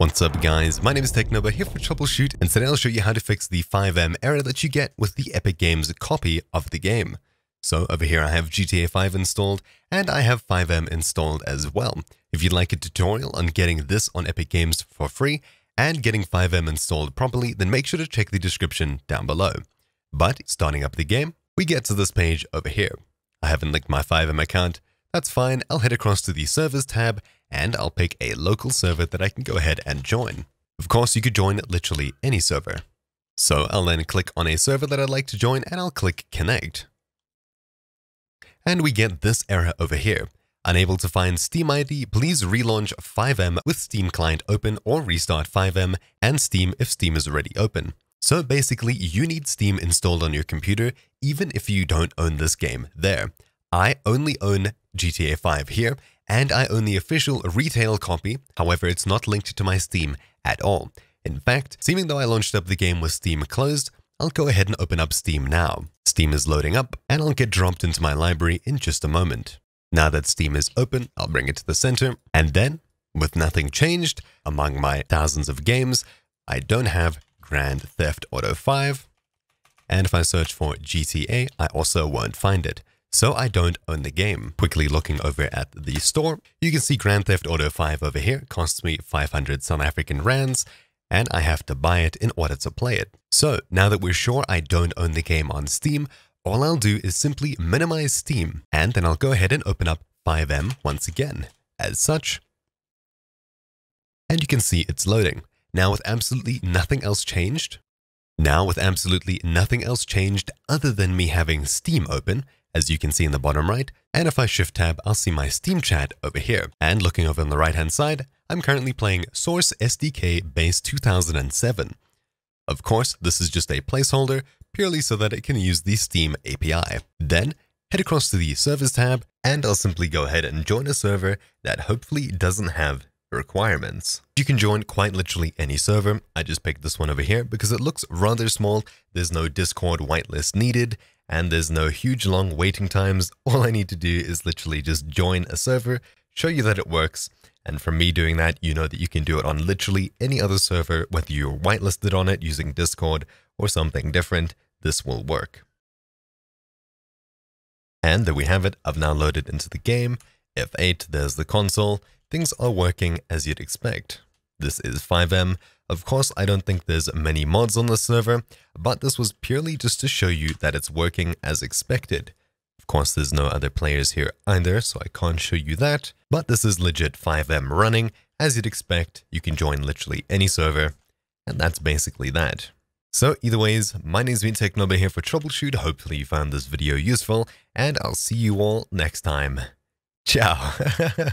What's up guys, my name is TechNova here for Troubleshoot, and today I'll show you how to fix the FiveM error that you get with the Epic Games copy of the game. So over here I have GTA 5 installed, and I have FiveM installed as well. If you'd like a tutorial on getting this on Epic Games for free, and getting FiveM installed properly, then make sure to check the description down below. But starting up the game, we get to this page over here. I haven't linked my FiveM account, that's fine, I'll head across to the servers tab, and I'll pick a local server that I can go ahead and join. Of course, you could join literally any server. So I'll then click on a server that I'd like to join and I'll click connect. And we get this error over here. Unable to find Steam ID, please relaunch FiveM with Steam client open or restart FiveM and Steam if Steam is already open. So basically, you need Steam installed on your computer even if you don't own this game there. I only own GTA 5 here, and I own the official retail copy, however it's not linked to my Steam at all. In fact, seeming though I launched up the game with Steam closed, I'll go ahead and open up Steam now. Steam is loading up, and I'll get dropped into my library in just a moment. Now that Steam is open, I'll bring it to the center, and then, with nothing changed, among my thousands of games, I don't have Grand Theft Auto 5, and if I search for GTA, I also won't find it. So I don't own the game. Quickly looking over at the store, you can see Grand Theft Auto 5 over here costs me 500 South African rands, and I have to buy it in order to play it. So now that we're sure I don't own the game on Steam, all I'll do is simply minimize Steam, and then I'll go ahead and open up FiveM once again, as such. And you can see it's loading. Now with absolutely nothing else changed, other than me having Steam open, as you can see in the bottom right, and if I shift tab, I'll see my Steam chat over here. And looking over on the right hand side, I'm currently playing Source SDK base 2007. Of course, this is just a placeholder, purely so that it can use the Steam API. Then, head across to the servers tab, and I'll simply go ahead and join a server that hopefully doesn't have requirements. You can join quite literally any server. I just picked this one over here because it looks rather small, there's no Discord whitelist needed, and there's no huge long waiting times. All I need to do is literally just join a server, show you that it works, and from me doing that, you know that you can do it on literally any other server, whether you're whitelisted on it using Discord or something different, this will work. And there we have it, I've now loaded into the game. F8, there's the console. Things are working as you'd expect. This is FiveM. Of course, I don't think there's many mods on this server, but this was purely just to show you that it's working as expected. Of course, there's no other players here either, so I can't show you that, but this is legit FiveM running. As you'd expect, you can join literally any server, and that's basically that. So either ways, my name's been TechNova here for Troubleshoot. Hopefully you found this video useful, and I'll see you all next time. Ciao!